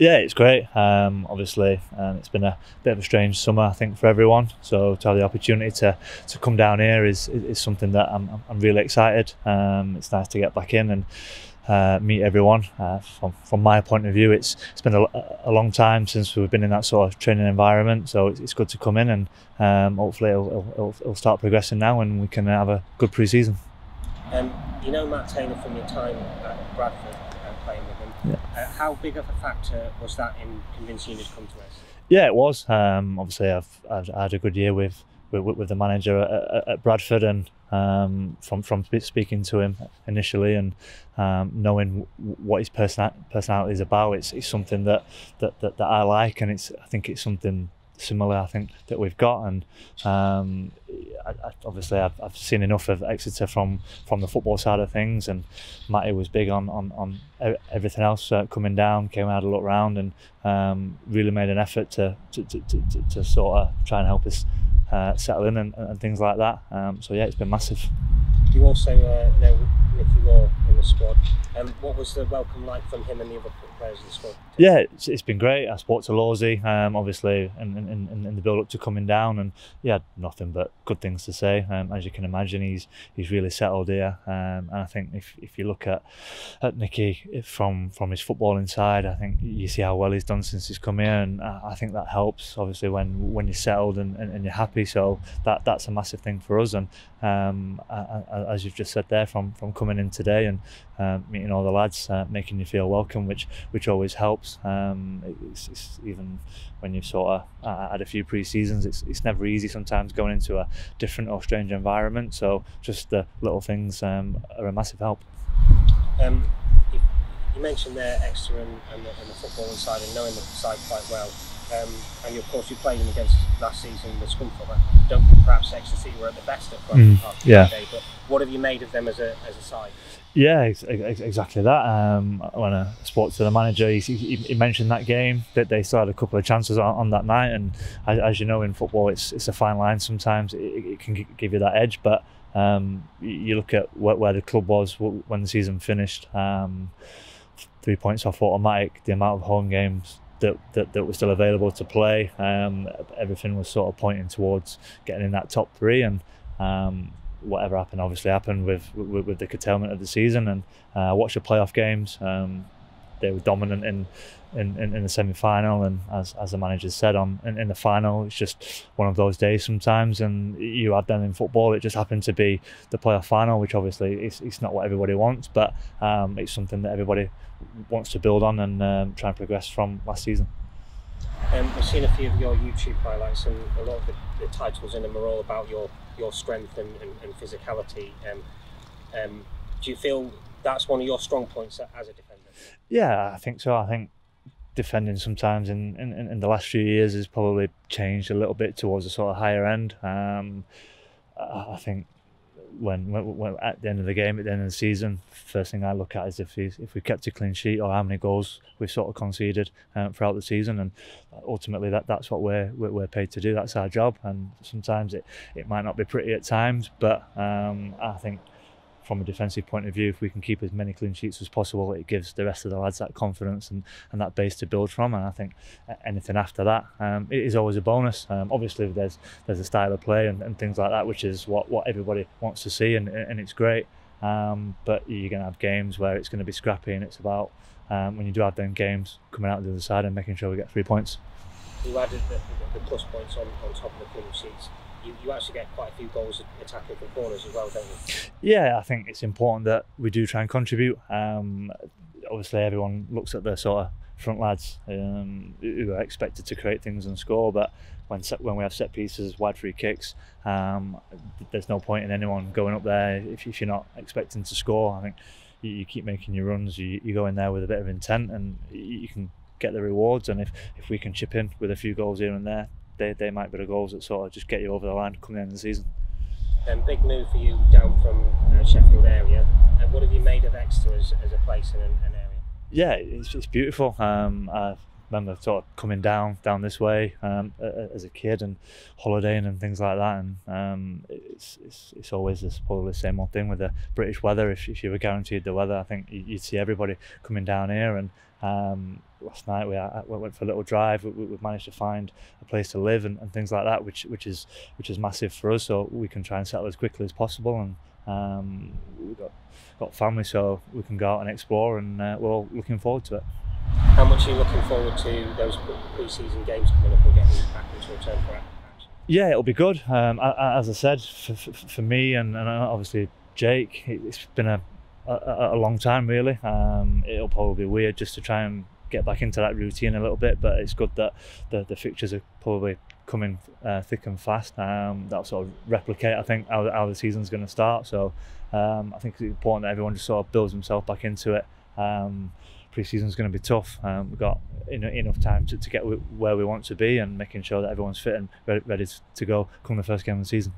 Yeah, it's great. Obviously, it's been a bit of a strange summer, I think, for everyone. So to have the opportunity to come down here is something that I'm really excited. It's nice to get back in and meet everyone. From my point of view, it's been a long time since we've been in that sort of training environment. So it's good to come in, and hopefully it'll start progressing now, and we can have a good pre-season. You know Matt Taylor from your time at Bradford, playing with him. Yeah. How big of a factor was that in convincing you to come to us? Yeah, it was. Obviously, I had a good year with the manager at Bradford, and from speaking to him initially and knowing what his personality is about, it's something that I like, and I think it's something similar, I think, that we've got. And obviously I've seen enough of Exeter from the football side of things, and Matty was big on everything else. Coming down, came and had a look round, and really made an effort to sort of try and help us settle in and things like that. So yeah, it's been massive. You also know Nicky Law in the squad. What was the welcome like from him and the other players in the squad? Yeah, it's been great. I spoke to Lawsy, obviously, in the build-up to coming down, and he had nothing but good things to say. As you can imagine, he's really settled here, and I think if you look at Nicky from his footballing side, I think you see how well he's done since he's come here, and I think that helps, obviously, when you're settled and you're happy. So that's a massive thing for us, and as you've just said there, from coming in today and meeting all the lads, making you feel welcome, which always helps. It's even when you've sort of had a few pre-seasons, it's never easy sometimes going into a different or strange environment, so just the little things are a massive help. You mentioned there Exeter and the footballing side and knowing the side quite well. And of course, you played them against last season with Scunthorpe. Don't perhaps Exeter City were at the best at Bradford Park today, but what have you made of them as a side? Yeah, exactly that. When I spoke to the manager, he mentioned that game that they still had a couple of chances on that night, and as you know, in football, it's a fine line. Sometimes it can give you that edge, but you look at where the club was when the season finished. 3 points off automatic. The amount of home games that was still available to play, everything was sort of pointing towards getting in that top three, and whatever happened obviously happened with the curtailment of the season. And I watched the playoff games. They were dominant in the semi-final, and as the manager said in the final, it's just one of those days sometimes, and you had them in football. It just happened to be the playoff final, which obviously it's not what everybody wants, but it's something that everybody wants to build on and try and progress from last season. I've seen a few of your YouTube highlights, and a lot of the titles in them are all about your strength and physicality. Do you feel that's one of your strong points as a defender? Yeah, I think so. I think defending sometimes in the last few years has probably changed a little bit towards a sort of higher end. I think when at the end of the game, at the end of the season, first thing I look at is if we kept a clean sheet, or how many goals we've sort of conceded throughout the season. And ultimately that's what we're paid to do. That's our job, and sometimes it might not be pretty at times, but I think from a defensive point of view, if we can keep as many clean sheets as possible, it gives the rest of the lads that confidence and that base to build from. And I think anything after that it is always a bonus. Obviously, there's a style of play and things like that, which is what everybody wants to see, and it's great. But you're going to have games where it's going to be scrappy, and it's about when you do have them games, coming out the other side and making sure we get 3 points. You added the plus points on top of the clean sheets. You actually get quite a few goals attacking from corners as well, don't you? Yeah, I think it's important that we do try and contribute. Obviously, everyone looks at the sort of front lads who are expected to create things and score, but when we have set pieces, wide free kicks, there's no point in anyone going up there if you're not expecting to score. I think you keep making your runs, you go in there with a bit of intent, and you can get the rewards. And if we can chip in with a few goals here and there, they might be the goals that sort of just get you over the line come the end of the season. Big move for you down from Sheffield area. What have you made of Exeter as a place and an area? Yeah, it's beautiful. I remember sort of coming down this way as a kid and holidaying and things like that. And it's always probably the same old thing with the British weather. If you were guaranteed the weather, I think you'd see everybody coming down here. And Last night we went for a little drive. We've managed to find a place to live and things like that, which is massive for us. So we can try and settle as quickly as possible, and we've got family, so we can go out and explore, and we're all looking forward to it. How much are you looking forward to those pre-season games coming up and getting back into a return for action? Yeah, it'll be good. As I said, for me and obviously Jake, it's been a long time really. It'll probably be weird just to try and get back into that routine a little bit, but it's good that the fixtures are probably coming thick and fast. That'll sort of replicate, I think, how the season's going to start. So I think it's important that everyone just sort of builds themselves back into it. Pre-season's going to be tough. We've got enough time to get where we want to be, and making sure that everyone's fit and ready to go come the first game of the season.